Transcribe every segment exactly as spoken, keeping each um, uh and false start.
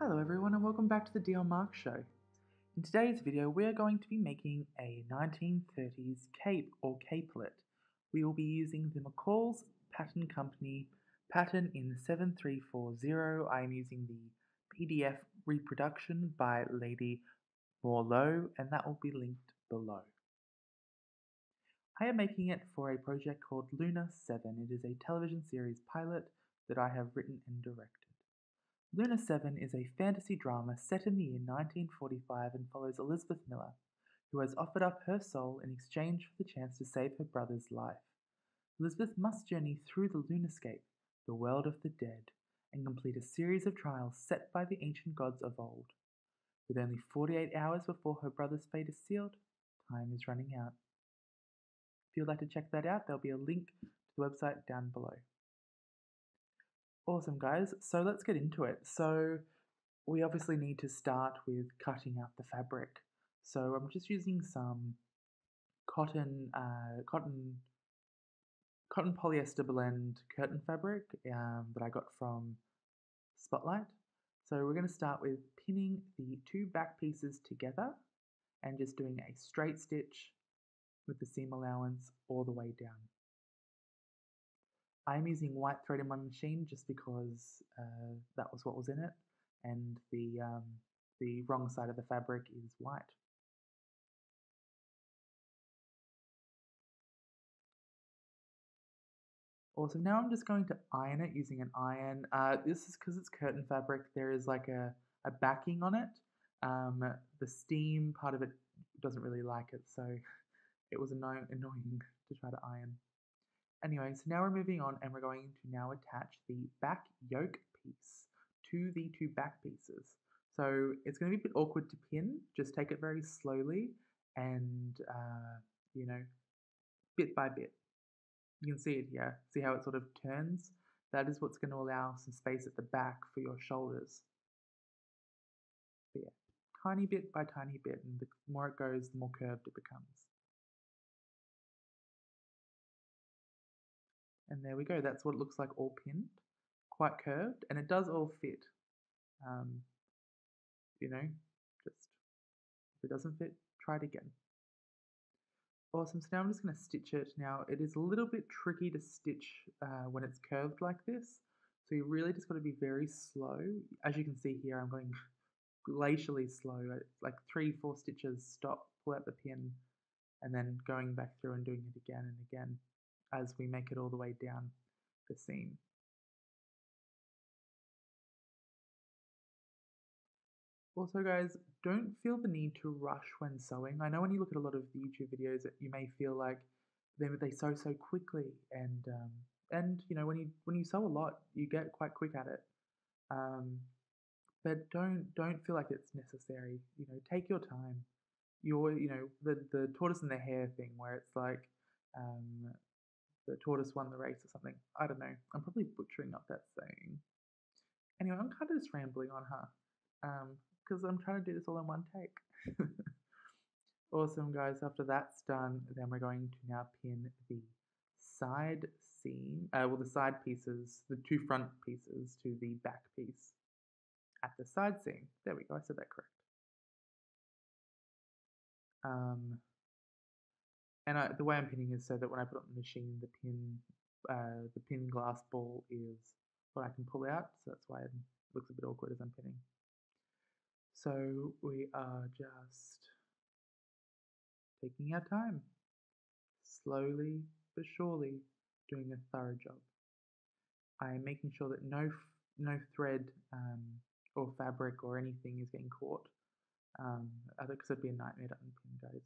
Hello everyone and welcome back to the Dion Marc Show. In today's video we are going to be making a nineteen thirties cape or capelet. We will be using the McCall's Pattern Company pattern in seven three four zero. I am using the P D F reproduction by Lady Marlowe and that will be linked below. I am making it for a project called Luna seven. It is a television series pilot that I have written and directed. Luna seven is a fantasy drama set in the year nineteen forty-five and follows Elizabeth Miller, who has offered up her soul in exchange for the chance to save her brother's life. Elizabeth must journey through the Lunascape, the world of the dead, and complete a series of trials set by the ancient gods of old. With only forty-eight hours before her brother's fate is sealed, time is running out. If you'd like to check that out, there'll be a link to the website down below. Awesome guys, so let's get into it. So we obviously need to start with cutting out the fabric. So I'm just using some cotton, uh, cotton, cotton polyester blend curtain fabric um, that I got from Spotlight. So we're going to start with pinning the two back pieces together and just doing a straight stitch with the seam allowance all the way down. I'm using white thread in my machine just because uh, that was what was in it, and the, um, the wrong side of the fabric is white. Also, now I'm just going to iron it using an iron. Uh, this is because it's curtain fabric, there is like a, a backing on it. Um, the steam part of it doesn't really like it, so it was annoying to try to iron. Anyway, so now we're moving on and we're going to now attach the back yoke piece to the two back pieces. So it's going to be a bit awkward to pin, just take it very slowly and, uh, you know, bit by bit. You can see it here, see how it sort of turns? That is what's going to allow some space at the back for your shoulders. But yeah, tiny bit by tiny bit, and the more it goes, the more curved it becomes. And there we go, that's what it looks like all pinned, quite curved, and it does all fit. Um, you know, just if it doesn't fit, try it again. Awesome, so now I'm just going to stitch it. Now, it is a little bit tricky to stitch uh, when it's curved like this, so you really just got to be very slow. As you can see here, I'm going glacially slow, like three, four stitches, stop, pull out the pin, and then going back through and doing it again and again, as we make it all the way down the seam. Also guys, don't feel the need to rush when sewing. I know when you look at a lot of the YouTube videos that you may feel like they, they sew so quickly, and um, and you know when you when you sew a lot you get quite quick at it. Um, but don't don't feel like it's necessary. You know, take your time. Your you know the the tortoise and the hare thing where it's like um, the tortoise won the race or something. I don't know. I'm probably butchering up that saying. Anyway, I'm kind of just rambling on her because um, I'm trying to do this all in one take. Awesome, guys. After that's done, then we're going to now pin the side seam, uh, well, the side pieces, the two front pieces to the back piece at the side seam. There we go. I said that correct. Um. And I, the way I'm pinning is so that when I put it on the machine, the pin, uh, the pin glass ball is what I can pull out. So that's why it looks a bit awkward as I'm pinning. So we are just taking our time, slowly but surely, doing a thorough job. I am making sure that no no thread um, or fabric or anything is getting caught, um, other because it'd be a nightmare to unpin, guys.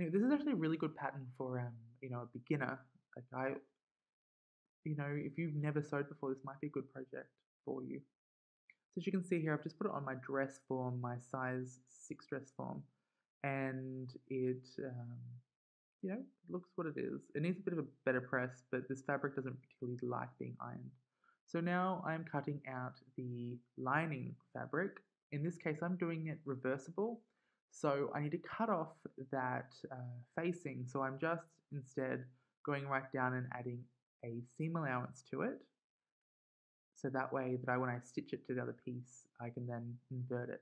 Anyway, this is actually a really good pattern for um, you know, a beginner. Like I, you know, if you've never sewed before, this might be a good project for you. So as you can see here, I've just put it on my dress form, my size six dress form, and it, um, you know, looks what it is. It needs a bit of a better press, but this fabric doesn't particularly like being ironed. So now I'm cutting out the lining fabric. In this case, I'm doing it reversible. So I need to cut off that uh, facing, so I'm just instead going right down and adding a seam allowance to it. so that way that I, when I stitch it to the other piece, I can then invert it.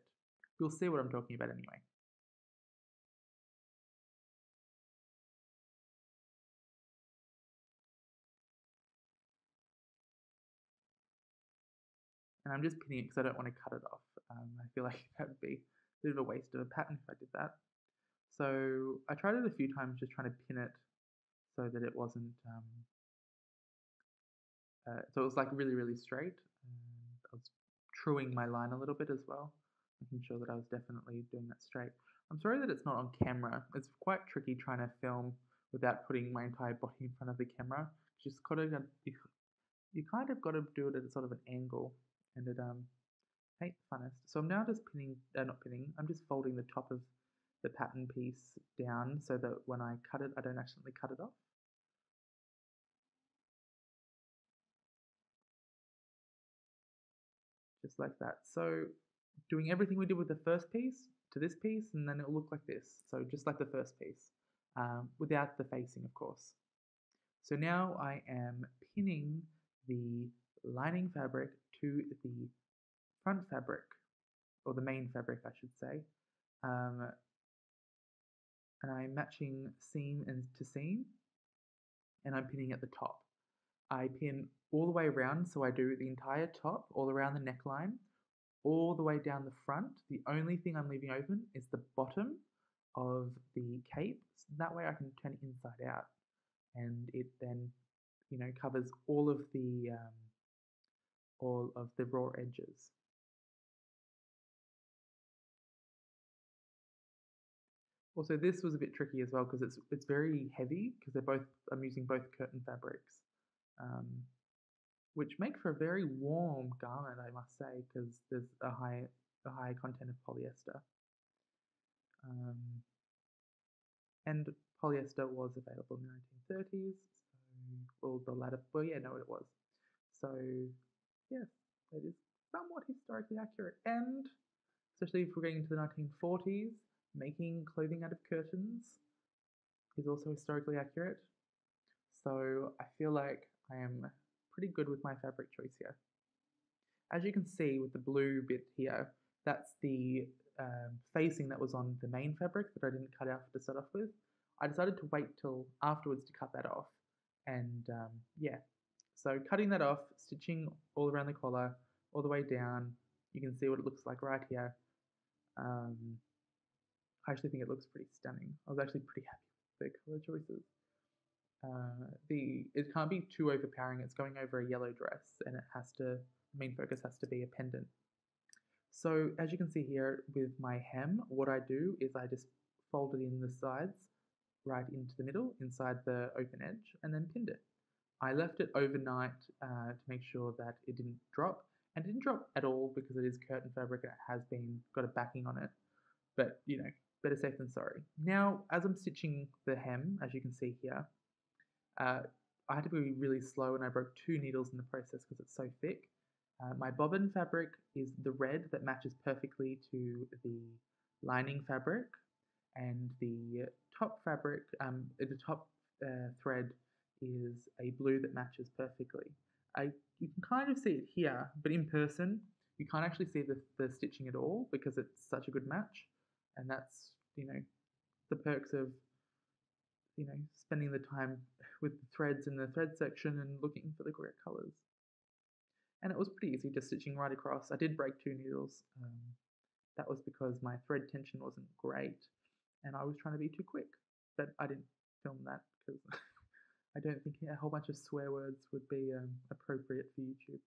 You'll see what I'm talking about anyway. And I'm just pinning it because I don't want to cut it off. Um, I feel like that would be a bit of a waste of a pattern if I did that. So I tried it a few times just trying to pin it so that it wasn't, um, uh, so it was like really, really straight. And I was truing my line a little bit as well, making sure that I was definitely doing that straight. I'm sorry that it's not on camera. It's quite tricky trying to film without putting my entire body in front of the camera. Just got to, you kind of got to do it at sort of an angle, and it um, ain't the funnest. So I'm now just pinning, uh, not pinning, I'm just folding the top of the pattern piece down so that when I cut it, I don't accidentally cut it off. Just like that. So doing everything we did with the first piece to this piece, and then it'll look like this. So just like the first piece, um, without the facing, of course. So now I am pinning the lining fabric to the front fabric, or the main fabric, I should say. Um, And I'm matching seam and to seam, and I'm pinning at the top. I pin all the way around, so I do the entire top, all around the neckline, all the way down the front. The only thing I'm leaving open is the bottom of the cape. So that way I can turn it inside out, and it then, you know, covers all of the um, all of the raw edges. Also, this was a bit tricky as well because it's it's very heavy because they're both I'm using both curtain fabrics, um, which make for a very warm garment, I must say, because there's a high a high content of polyester, um, and polyester was available in the nineteen thirties. So, well, the latter, well, yeah, no, it was. So, yeah, it is somewhat historically accurate, and especially if we're getting into the nineteen forties. Making clothing out of curtains is also historically accurate. So I feel like I am pretty good with my fabric choice here. As you can see with the blue bit here, that's the um, facing that was on the main fabric that I didn't cut out to start off with. I decided to wait till afterwards to cut that off. And um, yeah, so cutting that off, stitching all around the collar, all the way down. You can see what it looks like right here. Um, I actually think it looks pretty stunning. I was actually pretty happy with the colour choices. Uh, the it can't be too overpowering. It's going over a yellow dress, and it has to, the main focus has to be a pendant. So as you can see here with my hem, what I do is I just fold it in the sides right into the middle inside the open edge and then pinned it. I left it overnight uh, to make sure that it didn't drop, and it didn't drop at all because it is curtain fabric and it has been got a backing on it, but you know, better safe than sorry. Now, as I'm stitching the hem, as you can see here, uh, I had to be really slow and I broke two needles in the process because it's so thick. Uh, my bobbin fabric is the red that matches perfectly to the lining fabric, and the top fabric, um, the top uh, thread is a blue that matches perfectly. I, you can kind of see it here, but in person, you can't actually see the, the stitching at all because it's such a good match. And that's, you know, the perks of, you know, spending the time with the threads in the thread section and looking for the correct colours. And it was pretty easy, just stitching right across. I did break two needles. Um, that was because my thread tension wasn't great and I was trying to be too quick. But I didn't film that because I don't think a whole bunch of swear words would be um, appropriate for YouTube.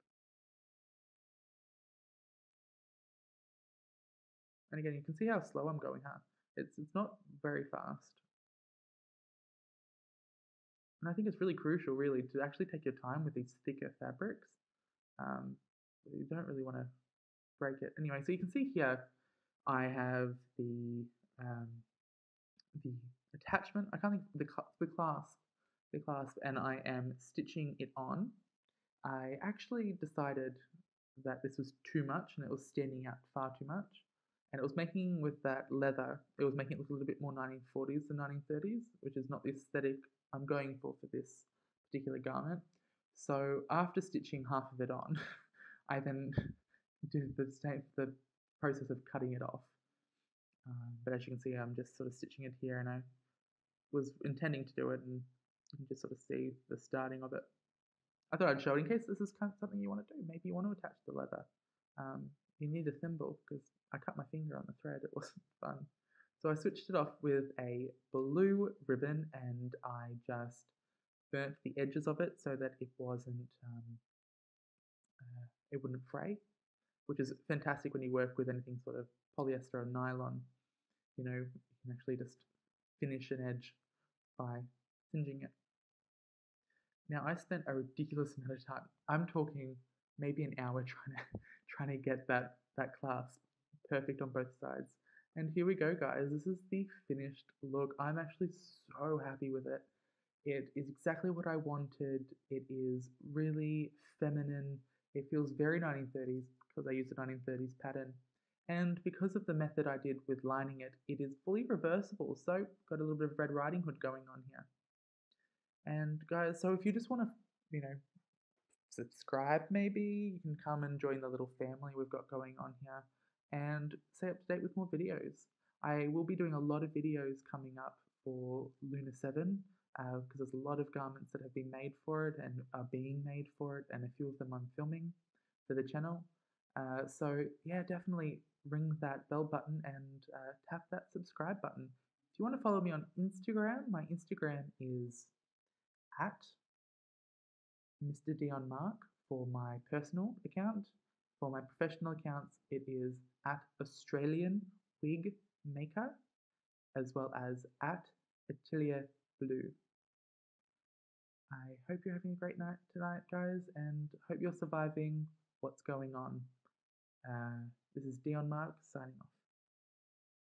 And again, you can see how slow I'm going, huh? It's, it's not very fast. And I think it's really crucial, really, to actually take your time with these thicker fabrics. Um, you don't really want to break it. Anyway, so you can see here, I have the um, the attachment. I can't think the the clasp, the clasp, and I am stitching it on. I actually decided that this was too much, and it was standing out far too much. And it was making with that leather, it was making it look a little bit more nineteen forties than nineteen thirties, which is not the aesthetic I'm going for for this particular garment. So after stitching half of it on, I then do the same, the process of cutting it off. Um, but as you can see, I'm just sort of stitching it here, and I was intending to do it, and you can just sort of see the starting of it. I thought I'd show it in case this is kind of something you want to do. Maybe you want to attach the leather. Um, you need a thimble because I cut my finger on the thread. It wasn't fun. So I switched it off with a blue ribbon, and I just burnt the edges of it so that it wasn't, um, uh, it wouldn't fray, which is fantastic when you work with anything sort of polyester or nylon. You know, you can actually just finish an edge by singeing it. Now, I spent a ridiculous amount of time. I'm talking maybe an hour trying to trying to get that that clasp perfect on both sides. And here we go, guys. This is the finished look. I'm actually so happy with it. It is exactly what I wanted. It is really feminine. It feels very nineteen thirties because I used a nineteen thirties pattern. And because of the method I did with lining it, it is fully reversible. So got a little bit of Red Riding Hood going on here. And guys, so if you just want to, you know, subscribe maybe, you can come and join the little family we've got going on here and stay up to date with more videos. I will be doing a lot of videos coming up for Luna seven because uh, there's a lot of garments that have been made for it and are being made for it, and a few of them I'm filming for the channel. Uh, so yeah, definitely ring that bell button and uh, tap that subscribe button. If you want to follow me on Instagram, my Instagram is at Mister Dion Marc for my personal account. For my professional accounts, it is at Australian Wig Maker, as well as at Atelier Blue. I hope you're having a great night tonight, guys, and hope you're surviving what's going on. Uh, this is Dion Marc signing off.